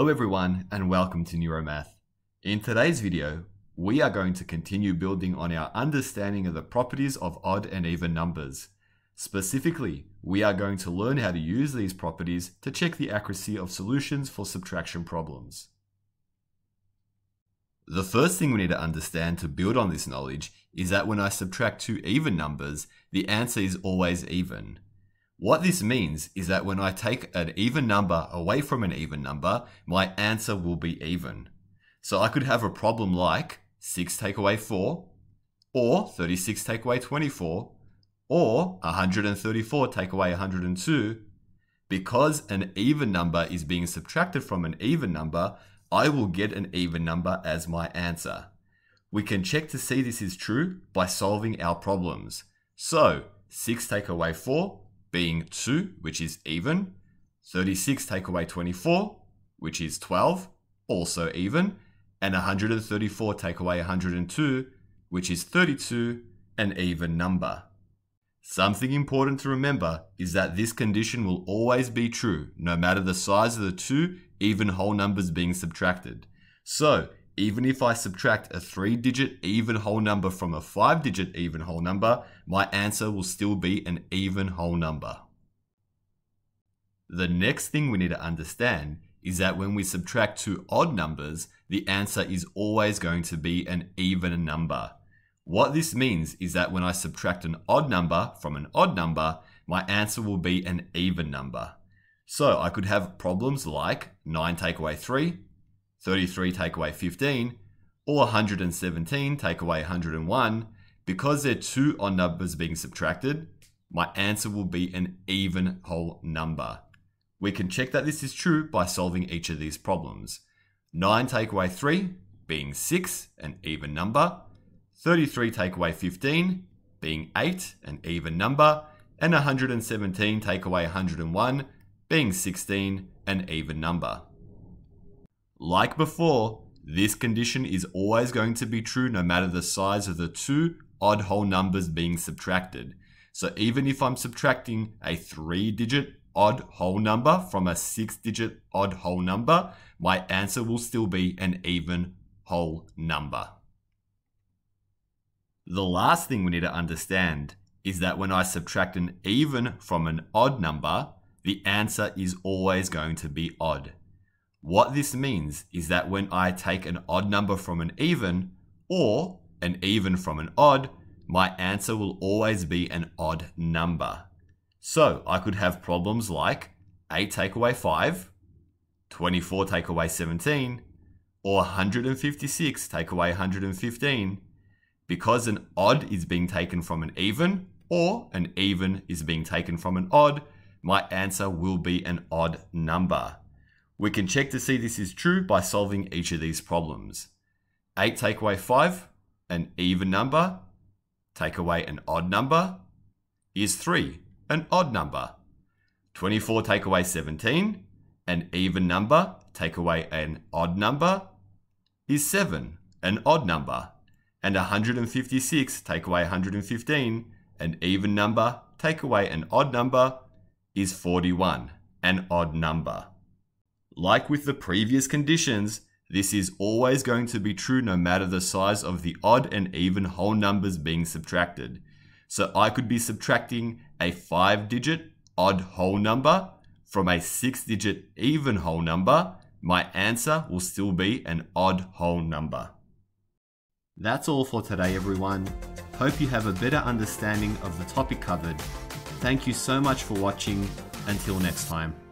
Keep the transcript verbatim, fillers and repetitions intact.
Hello everyone and welcome to NeuroMath. In today's video, we are going to continue building on our understanding of the properties of odd and even numbers. Specifically, we are going to learn how to use these properties to check the accuracy of solutions for subtraction problems. The first thing we need to understand to build on this knowledge is that when I subtract two even numbers, the answer is always even. What this means is that when I take an even number away from an even number, my answer will be even. So I could have a problem like six take away four, or thirty-six take away twenty-four, or one hundred thirty-four take away one hundred two. Because an even number is being subtracted from an even number, I will get an even number as my answer. We can check to see this is true by solving our problems. So six take away four, being two, which is even, thirty-six take away twenty-four, which is twelve, also even, and one hundred thirty-four take away one hundred two, which is thirty-two, an even number. Something important to remember is that this condition will always be true, no matter the size of the two even whole numbers being subtracted. So, even if I subtract a three-digit even whole number from a five-digit even whole number, my answer will still be an even whole number. The next thing we need to understand is that when we subtract two odd numbers, the answer is always going to be an even number. What this means is that when I subtract an odd number from an odd number, my answer will be an even number. So I could have problems like nine take away three, thirty-three take away fifteen, or one hundred seventeen take away one hundred one, because they're two odd numbers being subtracted, my answer will be an even whole number. We can check that this is true by solving each of these problems. nine take away three, being six, an even number. thirty-three take away fifteen, being eight, an even number. And one hundred seventeen take away one hundred one, being sixteen, an even number. Like before, this condition is always going to be true no matter the size of the two odd whole numbers being subtracted. So even if I'm subtracting a three-digit odd whole number from a six-digit odd whole number, my answer will still be an even whole number. The last thing we need to understand is that when I subtract an even from an odd number, the answer is always going to be odd. What this means is that when I take an odd number from an even, or an even from an odd, my answer will always be an odd number. So I could have problems like eight take away five, twenty-four take away seventeen, or one hundred fifty-six take away one hundred fifteen, because an odd is being taken from an even, or an even is being taken from an odd, my answer will be an odd number. We can check to see this is true by solving each of these problems. eight take away five, an even number. Take away an odd number is three, an odd number. twenty-four take away seventeen, an even number. Take away an odd number is seven, an odd number. And one hundred fifty-six take away one hundred fifteen, an even number. Take away an odd number is forty-one, an odd number. Like with the previous conditions, this is always going to be true no matter the size of the odd and even whole numbers being subtracted. So I could be subtracting a five-digit odd whole number from a six-digit even whole number, my answer will still be an odd whole number. That's all for today everyone. Hope you have a better understanding of the topic covered. Thank you so much for watching. Until next time.